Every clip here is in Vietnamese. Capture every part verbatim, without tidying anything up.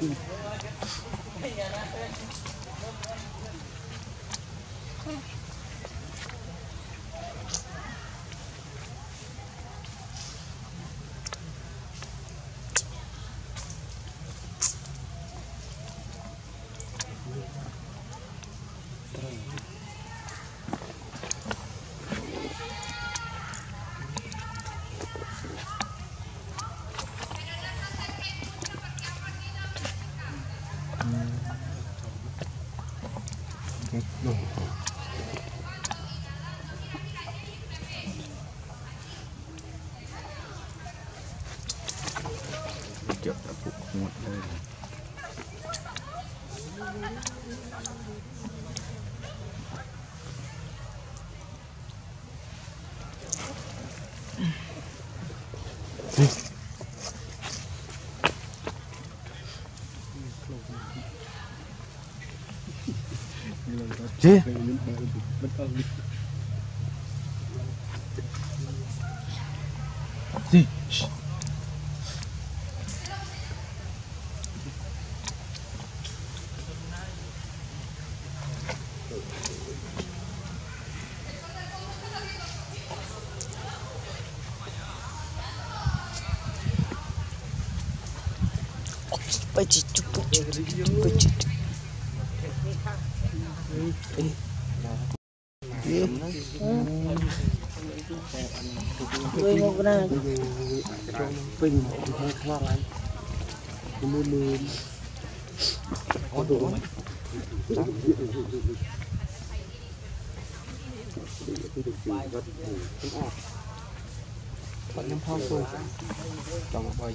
Chứ gì bây giờ chụp chụp chụp chụp bình hoa lại mua lươn có đủ bận năm phong rồi chọn một bài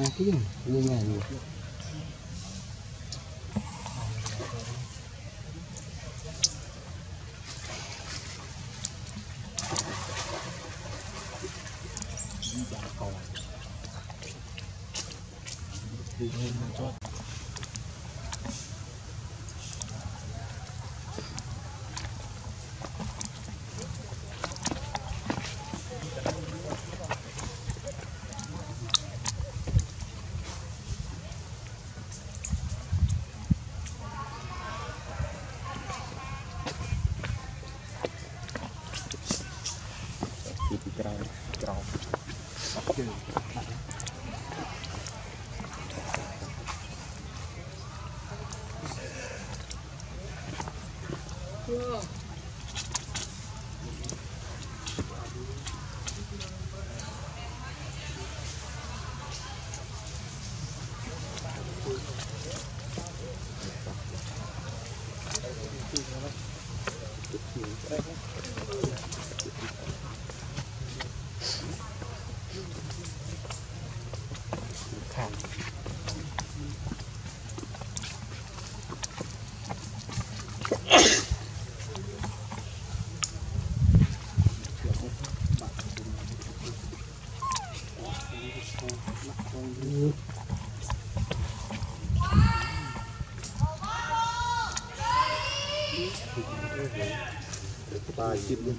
cái gì như này nhỉ? Hãy subscribe cho kênh Ghiền Mì Gõ để không bỏ lỡ những video hấp dẫn. Ba chim nguyên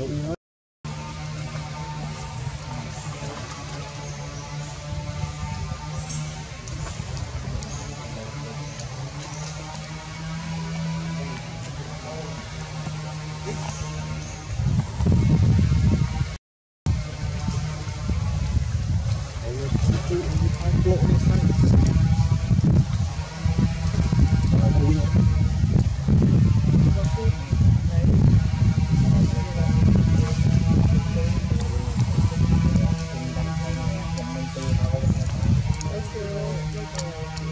Hãy subscribe cho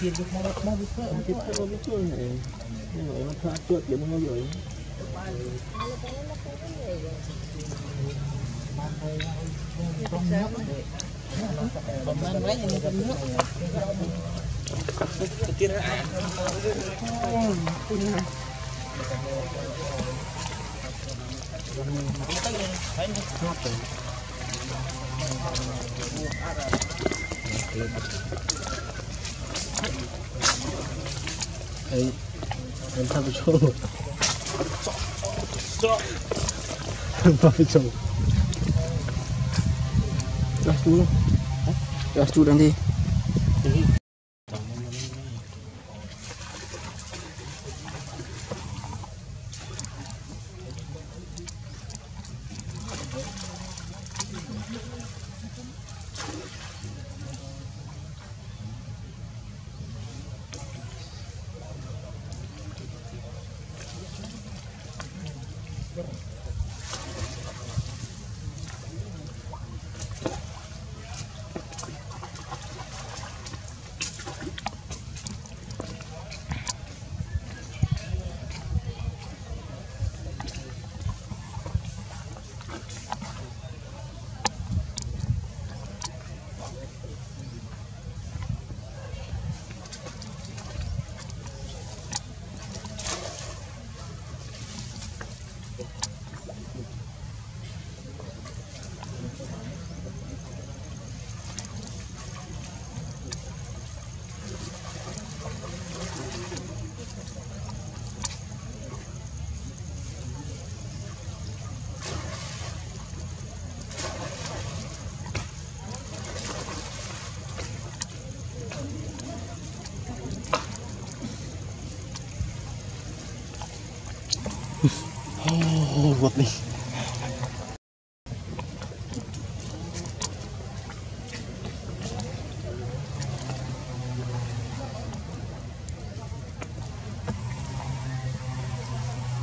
kênh Ghiền Mì Gõ để không bỏ lỡ những video hấp dẫn. Hey, I'm having trouble. Stop! I'm having trouble. Just do it. Just do it, Andy. What me?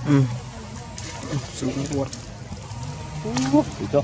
Hmm. Súng bột. Ủa, đi đâu?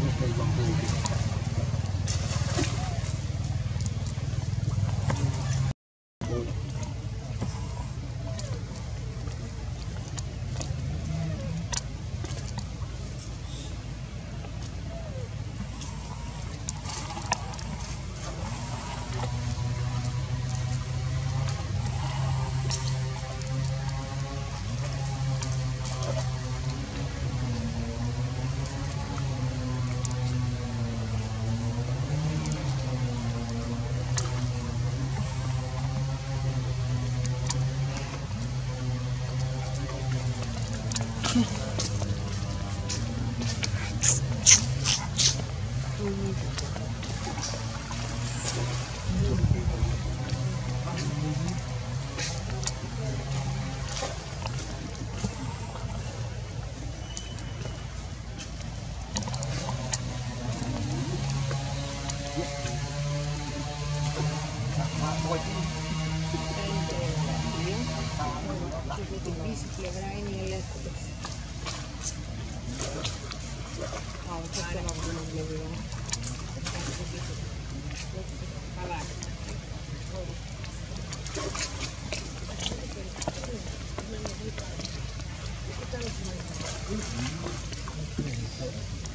để không bỏ lỡ Thank you.